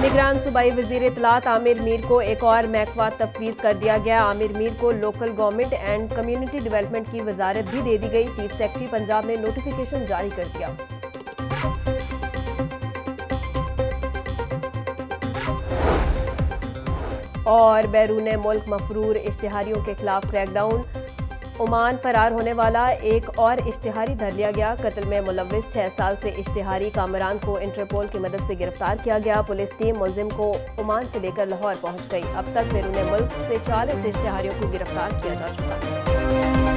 निगरान सूबाई वजीर इतलात आमिर मीर को एक और महकमा तफवीज़ कर दिया गया। आमिर मीर को local government and community development की वजारत भी दे दी गई। चीफ सेक्रेटरी पंजाब ने नोटिफिकेशन जारी कर दिया। और बैरून मुल्क मफरूर इश्तिहारियों के खिलाफ क्रैकडाउन। ओमान फरार होने वाला एक और इश्तिहारी धर लिया गया। कत्ल में मुलविस 6 साल से इश्तिहारी कामरान को इंटरपोल की मदद से गिरफ्तार किया गया। पुलिस टीम मुलजिम को ओमान से लेकर लाहौर पहुंच गई। अब तक बैरून मुल्क से 40 इश्तिहारियों को गिरफ्तार किया जा चुका है।